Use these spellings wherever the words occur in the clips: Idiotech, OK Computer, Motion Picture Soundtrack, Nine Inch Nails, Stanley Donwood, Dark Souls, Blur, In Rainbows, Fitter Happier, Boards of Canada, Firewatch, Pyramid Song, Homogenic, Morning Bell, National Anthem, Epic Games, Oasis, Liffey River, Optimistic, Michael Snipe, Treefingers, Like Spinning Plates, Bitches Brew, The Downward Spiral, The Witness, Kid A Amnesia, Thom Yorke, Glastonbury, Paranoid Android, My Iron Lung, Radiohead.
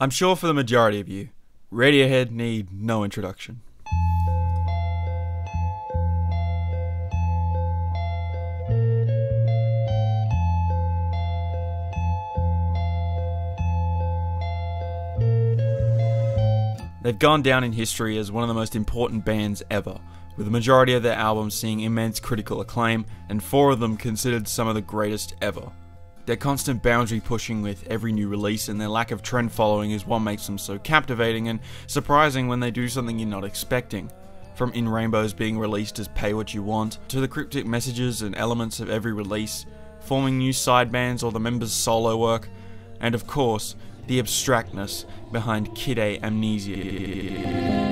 I'm sure for the majority of you, Radiohead need no introduction. They've gone down in history as one of the most important bands ever, with the majority of their albums seeing immense critical acclaim and four of them considered some of the greatest ever. Their constant boundary pushing with every new release and their lack of trend following is what makes them so captivating and surprising when they do something you're not expecting. From In Rainbows being released as Pay What You Want, to the cryptic messages and elements of every release, forming new side bands or the members' solo work, and of course, the abstractness behind Kid A Amnesia.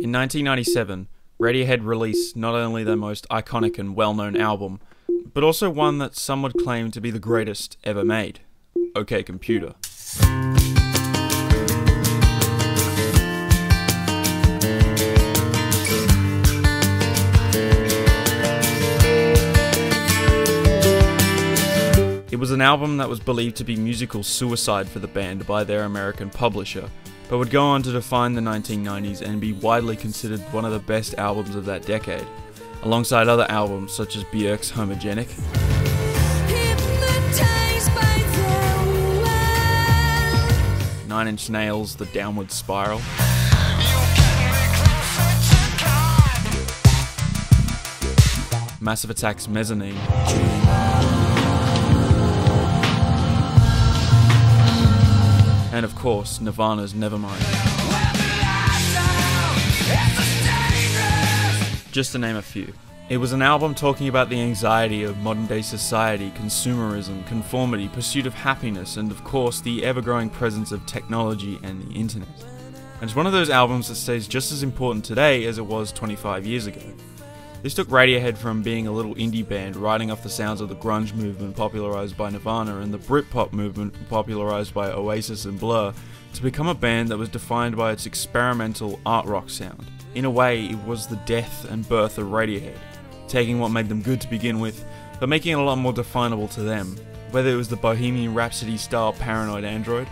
In 1997, Radiohead released not only their most iconic and well-known album, but also one that some would claim to be the greatest ever made, OK Computer. It was an album that was believed to be musical suicide for the band by their American publisher, but would go on to define the 1990s and be widely considered one of the best albums of that decade, alongside other albums such as Björk's Homogenic, Nine Inch Nails' The Downward Spiral, Massive Attack's Mezzanine, and of course, Nirvana's Nevermind. Just to name a few. It was an album talking about the anxiety of modern-day society, consumerism, conformity, pursuit of happiness, and of course, the ever-growing presence of technology and the internet. And it's one of those albums that stays just as important today as it was 25 years ago. This took Radiohead from being a little indie band riding off the sounds of the grunge movement popularised by Nirvana and the Britpop movement popularised by Oasis and Blur to become a band that was defined by its experimental art rock sound. In a way, it was the death and birth of Radiohead, taking what made them good to begin with, but making it a lot more definable to them, whether it was the Bohemian Rhapsody style Paranoid Android,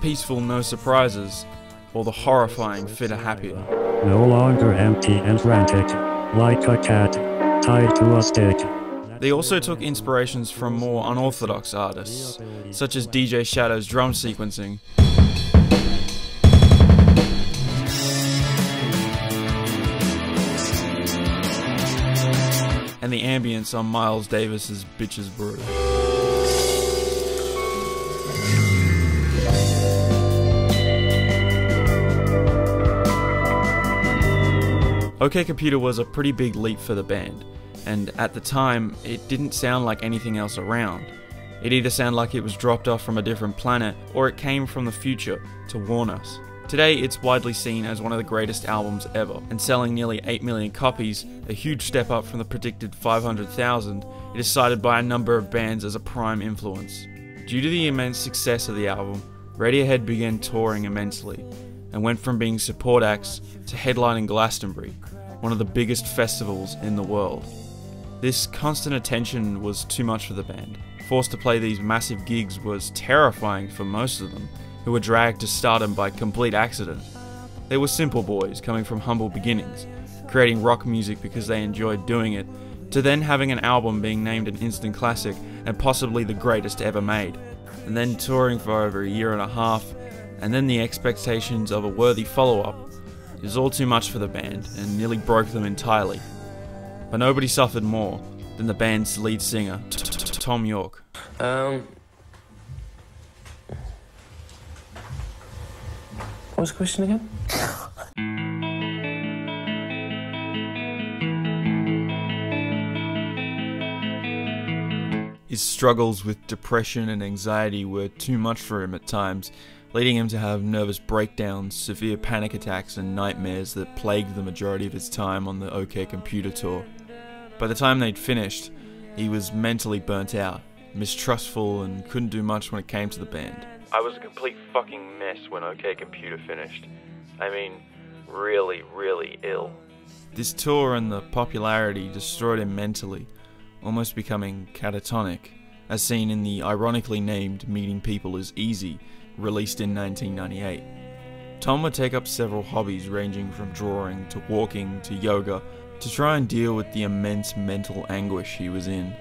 peaceful No Surprises, or the horrifying Fitter Happier. No longer empty and frantic, like a cat tied to a stick. They also took inspirations from more unorthodox artists, such as DJ Shadow's drum sequencing, and the ambience on Miles Davis's Bitches Brew. OK Computer was a pretty big leap for the band, and at the time, it didn't sound like anything else around. It either sounded like it was dropped off from a different planet, or it came from the future to warn us. Today, it's widely seen as one of the greatest albums ever, and selling nearly 8 million copies, a huge step up from the predicted 500,000, it is cited by a number of bands as a prime influence. Due to the immense success of the album, Radiohead began touring immensely, and went from being support acts to headlining Glastonbury, one of the biggest festivals in the world. This constant attention was too much for the band. Forced to play these massive gigs was terrifying for most of them, who were dragged to stardom by complete accident. They were simple boys coming from humble beginnings, creating rock music because they enjoyed doing it, to then having an album being named an instant classic and possibly the greatest ever made, and then touring for over a year and a half, and then the expectations of a worthy follow-up is all too much for the band and nearly broke them entirely. But nobody suffered more than the band's lead singer, Thom Yorke. What was the question again? His struggles with depression and anxiety were too much for him at times, leading him to have nervous breakdowns, severe panic attacks and nightmares that plagued the majority of his time on the OK Computer tour. By the time they'd finished, he was mentally burnt out, mistrustful and couldn't do much when it came to the band. I was a complete fucking mess when OK Computer finished. I mean, really, really ill. This tour and the popularity destroyed him mentally, almost becoming catatonic, as seen in the ironically named Meeting People Is Easy, released in 1998. Thom would take up several hobbies ranging from drawing to walking to yoga to try and deal with the immense mental anguish he was in.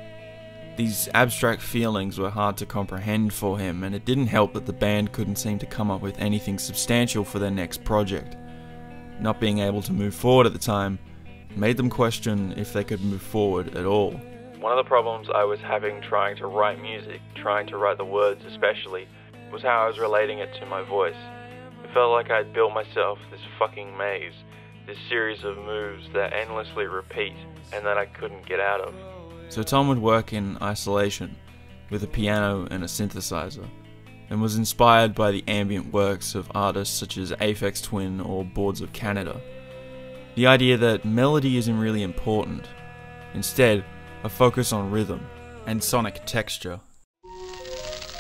These abstract feelings were hard to comprehend for him, and it didn't help that the band couldn't seem to come up with anything substantial for their next project. Not being able to move forward at the time made them question if they could move forward at all. One of the problems I was having trying to write music, trying to write the words especially, was how I was relating it to my voice. It felt like I'd built myself this fucking maze, this series of moves that endlessly repeat and that I couldn't get out of. So Thom would work in isolation, with a piano and a synthesizer, and was inspired by the ambient works of artists such as Aphex Twin or Boards of Canada. The idea that melody isn't really important, instead a focus on rhythm and sonic texture. But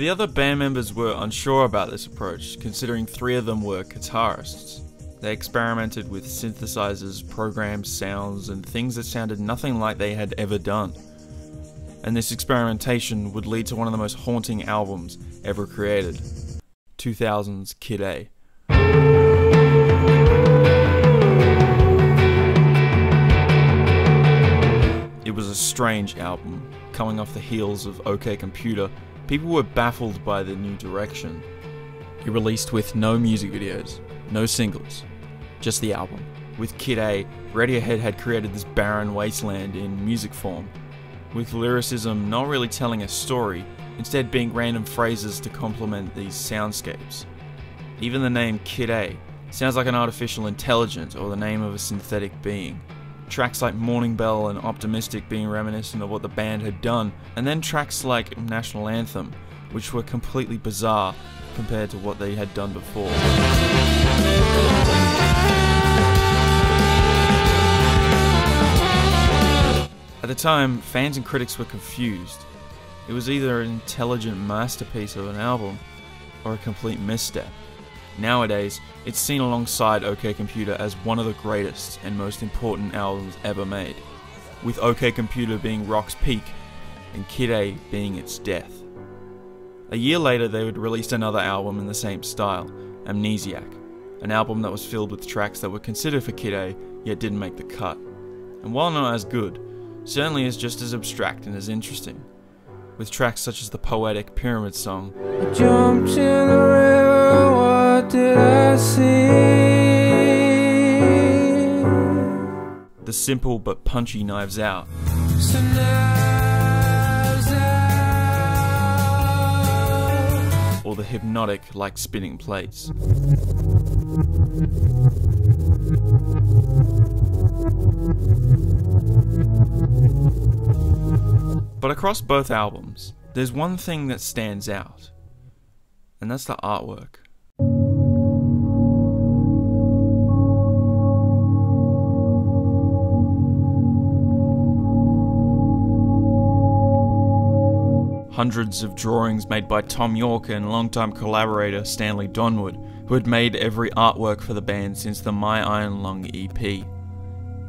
the other band members were unsure about this approach, considering three of them were guitarists. They experimented with synthesizers, programs, sounds, and things that sounded nothing like they had ever done. And this experimentation would lead to one of the most haunting albums ever created, 2000's Kid A. It was a strange album, coming off the heels of OK Computer. People were baffled by the new direction. It released with no music videos, no singles, just the album. With Kid A, Radiohead had created this barren wasteland in music form, with lyricism not really telling a story, instead being random phrases to complement these soundscapes. Even the name Kid A sounds like an artificial intelligence or the name of a synthetic being. Tracks like Morning Bell and Optimistic being reminiscent of what the band had done, and then tracks like National Anthem, which were completely bizarre compared to what they had done before. At the time, fans and critics were confused. It was either an intelligent masterpiece of an album, or a complete misstep. Nowadays, it's seen alongside OK Computer as one of the greatest and most important albums ever made, with OK Computer being rock's peak and Kid A being its death. A year later, they would release another album in the same style, Amnesiac, an album that was filled with tracks that were considered for Kid A yet didn't make the cut, and while not as good, certainly is just as abstract and as interesting, with tracks such as the poetic Pyramid Song. I jumped in the river, what did I see? The simple but punchy Knives Out. So knives out. Or the hypnotic Like Spinning Plates. But across both albums, there's one thing that stands out, and that's the artwork. Hundreds of drawings made by Thom Yorke and longtime collaborator Stanley Donwood, who had made every artwork for the band since the My Iron Lung EP.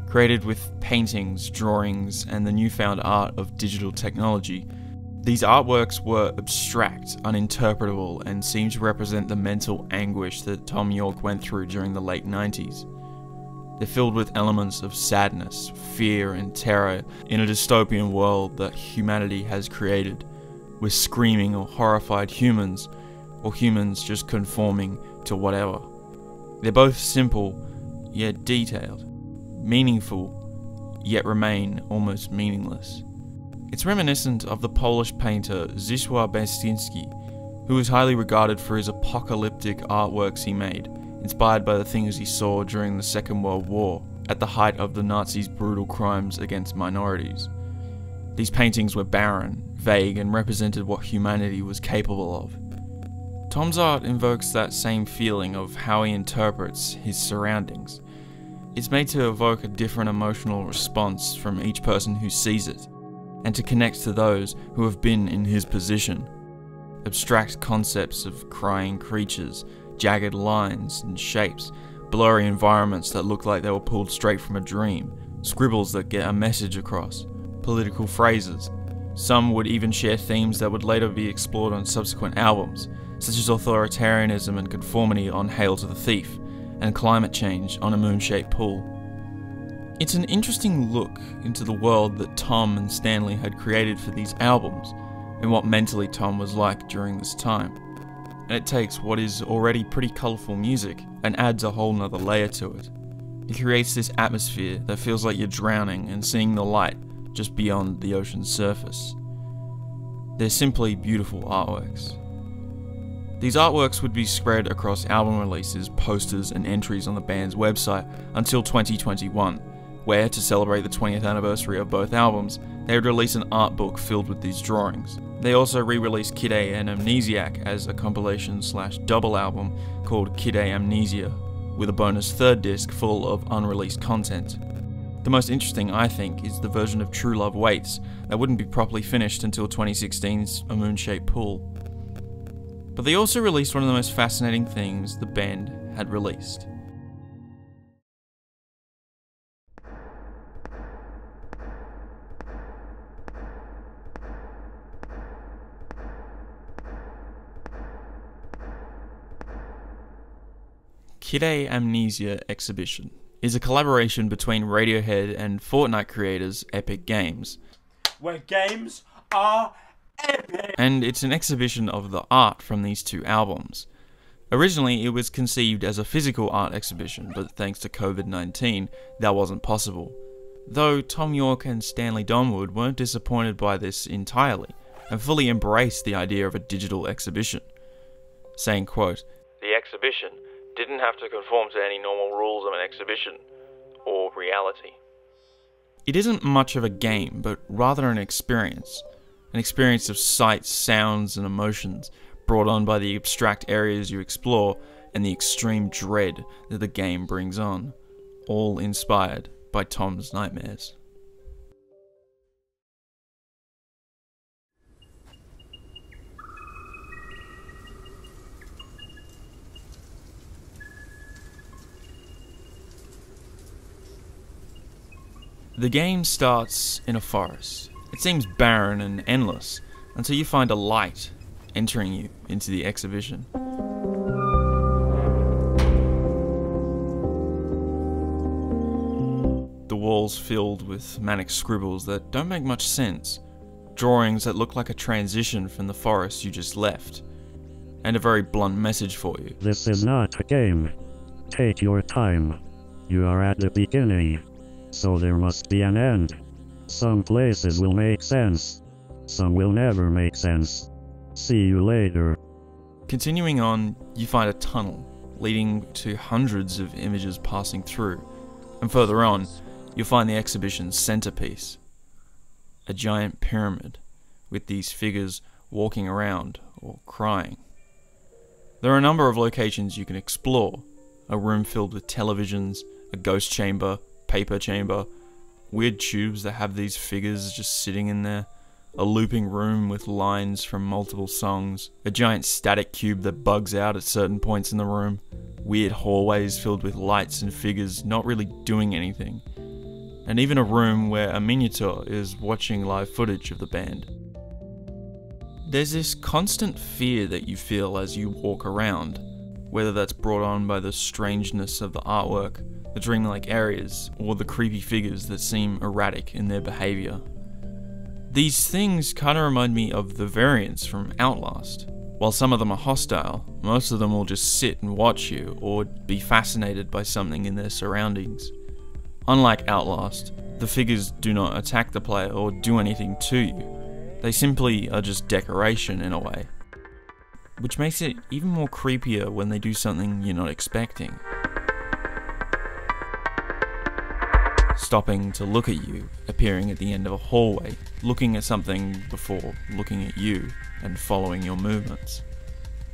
Created with paintings, drawings, and the newfound art of digital technology, these artworks were abstract, uninterpretable, and seemed to represent the mental anguish that Thom Yorke went through during the late 90s. They're filled with elements of sadness, fear, and terror in a dystopian world that humanity has created, with screaming or horrified humans, or humans just conforming to whatever. They're both simple, yet detailed, meaningful, yet remain almost meaningless. It's reminiscent of the Polish painter Zdzisław Beksiński, who was highly regarded for his apocalyptic artworks he made, inspired by the things he saw during the Second World War, at the height of the Nazis' brutal crimes against minorities. These paintings were barren, vague, and represented what humanity was capable of. Thom's art invokes that same feeling of how he interprets his surroundings. It's made to evoke a different emotional response from each person who sees it, and to connect to those who have been in his position. Abstract concepts of crying creatures, jagged lines and shapes, blurry environments that look like they were pulled straight from a dream, scribbles that get a message across, political phrases. Some would even share themes that would later be explored on subsequent albums, such as authoritarianism and conformity on Hail to the Thief, and climate change on A Moon Shaped Pool. It's an interesting look into the world that Thom and Stanley had created for these albums, and what mentally Thom was like during this time. And it takes what is already pretty colourful music and adds a whole nother layer to it. It creates this atmosphere that feels like you're drowning and seeing the light just beyond the ocean's surface. They're simply beautiful artworks. These artworks would be spread across album releases, posters, and entries on the band's website until 2021, where, to celebrate the 20th anniversary of both albums, they would release an art book filled with these drawings. They also re-released Kid A and Amnesiac as a compilation/double album called Kid A Amnesia, with a bonus third disc full of unreleased content. The most interesting, I think, is the version of True Love Waits that wouldn't be properly finished until 2016's A Moon Shaped Pool. But they also released one of the most fascinating things the band had released. Kid A Amnesia Exhibition is a collaboration between Radiohead and Fortnite creators Epic Games, where games are epic. And it's an exhibition of the art from these two albums. Originally, it was conceived as a physical art exhibition, but thanks to COVID-19, that wasn't possible. Though Thom Yorke and Stanley Donwood weren't disappointed by this entirely, and fully embraced the idea of a digital exhibition, saying, quote, "The exhibition didn't have to conform to any normal rules of an exhibition, or reality. It isn't much of a game, but rather an experience of sights, sounds, and emotions brought on by the abstract areas you explore and the extreme dread that the game brings on, all inspired by Thom's nightmares." The game starts in a forest. It seems barren and endless until you find a light entering you into the exhibition. The walls filled with manic scribbles that don't make much sense, drawings that look like a transition from the forest you just left, and a very blunt message for you. This is not a game. Take your time. You are at the beginning. So there must be an end. Some places will make sense. Some will never make sense. See you later. Continuing on, you find a tunnel leading to hundreds of images passing through. And further on, you'll find the exhibition's centerpiece, a giant pyramid with these figures walking around or crying. There are a number of locations you can explore, a room filled with televisions, a ghost chamber, paper chamber, weird tubes that have these figures just sitting in there, a looping room with lines from multiple songs, a giant static cube that bugs out at certain points in the room, weird hallways filled with lights and figures not really doing anything, and even a room where a miniature is watching live footage of the band. There's this constant fear that you feel as you walk around, whether that's brought on by the strangeness of the artwork, the dreamlike areas, or the creepy figures that seem erratic in their behaviour. These things kinda remind me of the variants from Outlast. While some of them are hostile, most of them will just sit and watch you, or be fascinated by something in their surroundings. Unlike Outlast, the figures do not attack the player or do anything to you. They simply are just decoration in a way. which makes it even more creepier when they do something you're not expecting. Stopping to look at you, appearing at the end of a hallway, looking at something before looking at you, and following your movements.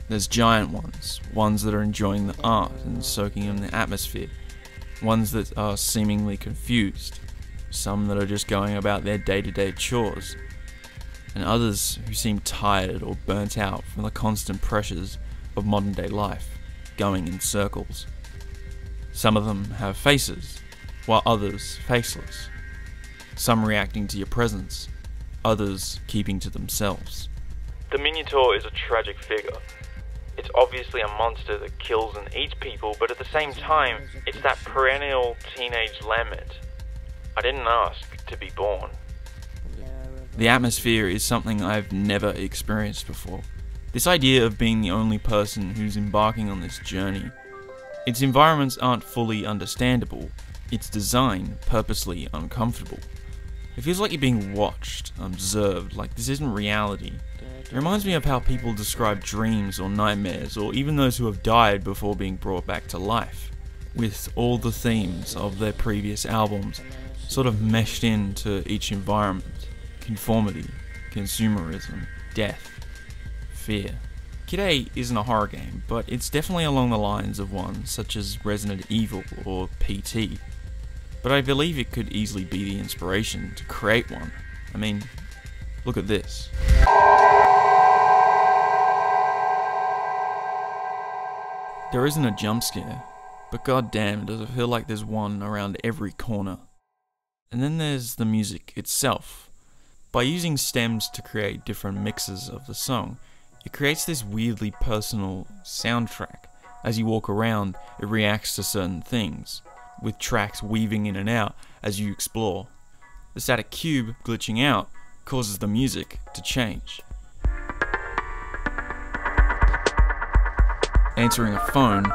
There's giant ones, ones that are enjoying the art and soaking in the atmosphere, ones that are seemingly confused, some that are just going about their day-to-day chores, and others who seem tired or burnt out from the constant pressures of modern-day life, going in circles. Some of them have faces, while others faceless, some reacting to your presence, others keeping to themselves. The Minotaur is a tragic figure. It's obviously a monster that kills and eats people, but at the same time, it's that perennial teenage lament. I didn't ask to be born. The atmosphere is something I've never experienced before. This idea of being the only person who's embarking on this journey. Its environments aren't fully understandable, its design purposely uncomfortable. It feels like you're being watched, observed, like this isn't reality. It reminds me of how people describe dreams or nightmares, or even those who have died before being brought back to life, with all the themes of their previous albums sort of meshed into each environment: conformity, consumerism, death, fear. Kid A isn't a horror game, but it's definitely along the lines of one such as Resident Evil or PT. But I believe it could easily be the inspiration to create one. I mean, look at this. There isn't a jump scare, but goddamn does it feel like there's one around every corner. And then there's the music itself. By using stems to create different mixes of the song, it creates this weirdly personal soundtrack. As you walk around, it reacts to certain things, with tracks weaving in and out as you explore. The static cube glitching out causes the music to change. Answering a phone,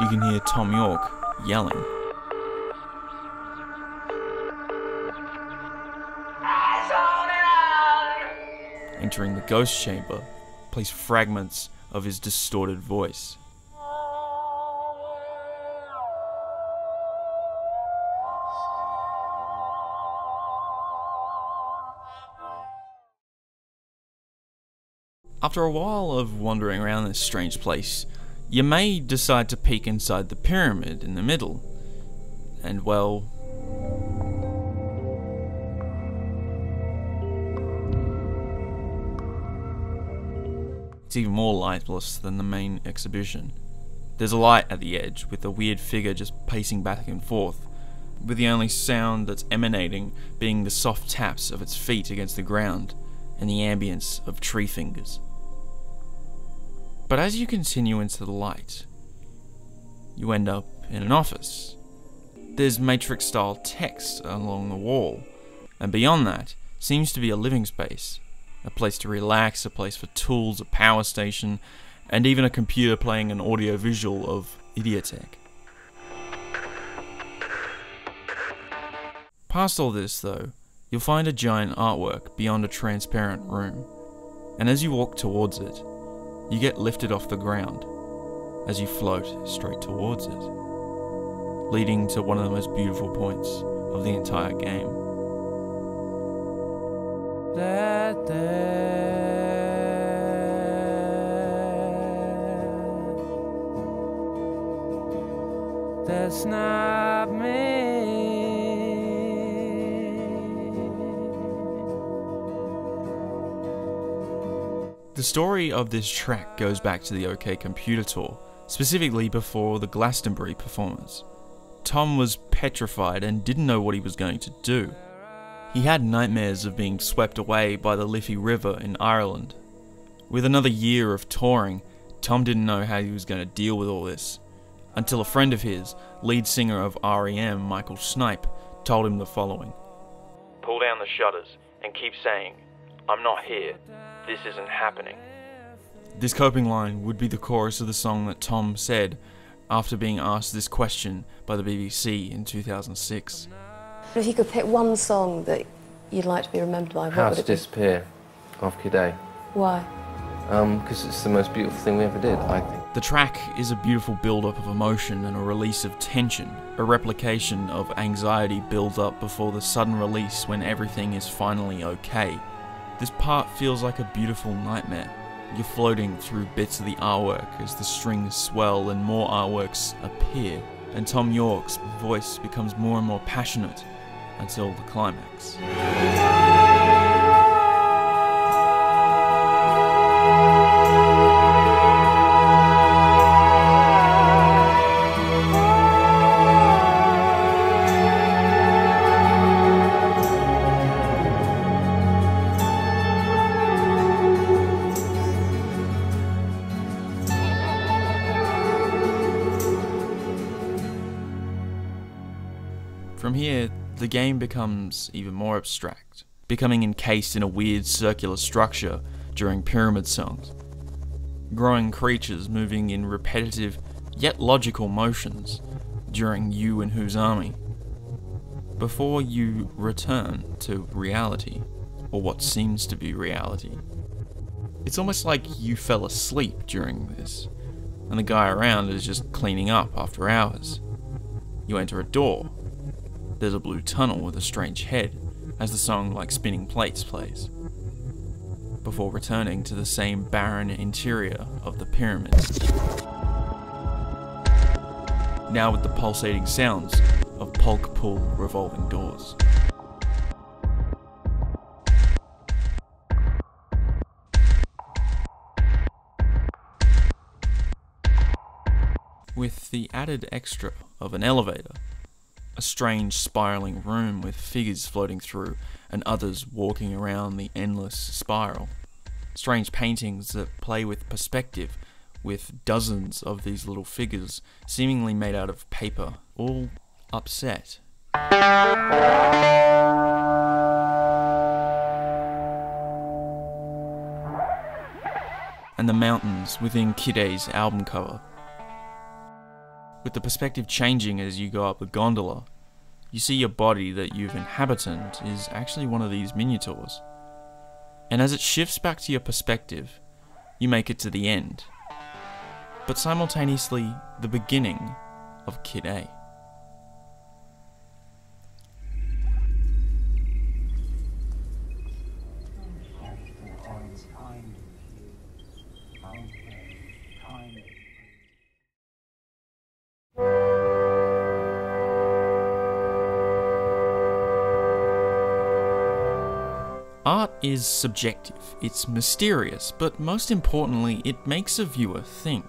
you can hear Thom Yorke yelling. Entering the ghost chamber plays fragments of his distorted voice. After a while of wandering around this strange place, you may decide to peek inside the pyramid in the middle, and well, it's even more lightless than the main exhibition. There's a light at the edge with a weird figure just pacing back and forth, with the only sound that's emanating being the soft taps of its feet against the ground and the ambience of tree fingers. But as you continue into the light, you end up in an office. There's matrix-style text along the wall, and beyond that seems to be a living space, a place to relax, a place for tools, a power station, and even a computer playing an audio-visual of Idiotech. Past all this though, you'll find a giant artwork beyond a transparent room, and as you walk towards it, you get lifted off the ground as you float straight towards it, leading to one of the most beautiful points of the entire game. That's not me. The story of this track goes back to the OK Computer tour, specifically before the Glastonbury performance. Thom was petrified and didn't know what he was going to do. He had nightmares of being swept away by the Liffey River in Ireland. With another year of touring, Thom didn't know how he was going to deal with all this, until a friend of his, lead singer of REM Michael Snipe, told him the following. "Pull down the shutters and keep saying, 'I'm not here. This isn't happening.'" This coping line would be the chorus of the song that Thom said after being asked this question by the BBC in 2006. If you could pick one song that you'd like to be remembered by, what would it be? How to Disappear, of Kid A. Why? because it's the most beautiful thing we ever did, I think. The track is a beautiful build-up of emotion and a release of tension, a replication of anxiety build-up before the sudden release when everything is finally okay. This part feels like a beautiful nightmare. You're floating through bits of the artwork as the strings swell and more artworks appear, and Thom Yorke's voice becomes more and more passionate until the climax. From here, the game becomes even more abstract, becoming encased in a weird circular structure during Pyramid Songs. Growing creatures moving in repetitive, yet logical motions during You and Who's Army, before you return to reality, or what seems to be reality. It's almost like you fell asleep during this, and the guy around is just cleaning up after hours. You enter a door. There's a blue tunnel with a strange head, as the song Like Spinning Plates plays, before returning to the same barren interior of the pyramids. Now with the pulsating sounds of Polk Pool revolving doors. With the added extra of an elevator, a strange spiraling room with figures floating through and others walking around the endless spiral. Strange paintings that play with perspective, with dozens of these little figures seemingly made out of paper, all upset. And the mountains within Kid A's album cover, with the perspective changing as you go up the gondola. You see your body that you've inhabited is actually one of these minotaurs. And as it shifts back to your perspective, you make it to the end, but simultaneously the beginning of Kid A. Art is subjective, it's mysterious, but most importantly, it makes a viewer think.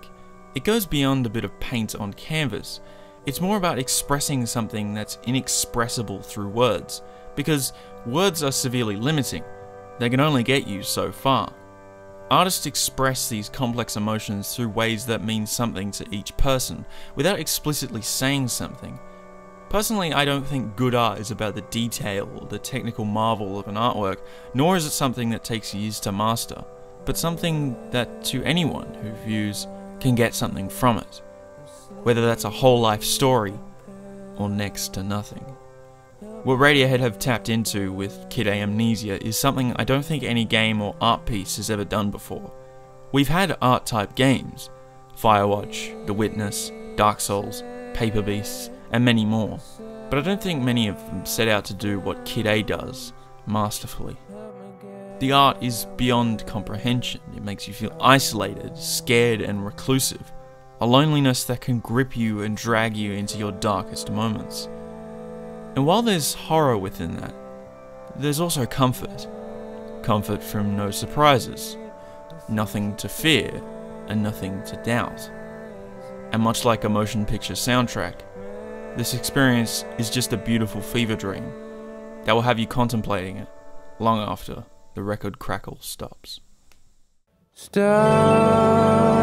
It goes beyond a bit of paint on canvas. It's more about expressing something that's inexpressible through words, because words are severely limiting. They can only get you so far. Artists express these complex emotions through ways that mean something to each person, without explicitly saying something. Personally, I don't think good art is about the detail or the technical marvel of an artwork, nor is it something that takes years to master, but something that, to anyone who views, can get something from it, whether that's a whole life story or next to nothing. What Radiohead have tapped into with Kid A Amnesia is something I don't think any game or art piece has ever done before. We've had art-type games, Firewatch, The Witness, Dark Souls, Paper Beasts, and many more, but I don't think many of them set out to do what Kid A does masterfully. The art is beyond comprehension. It makes you feel isolated, scared, and reclusive, a loneliness that can grip you and drag you into your darkest moments. And while there's horror within that, there's also comfort. Comfort from no surprises, nothing to fear, and nothing to doubt. And much like a motion picture soundtrack, this experience is just a beautiful fever dream that will have you contemplating it long after the record crackle stops. Stop.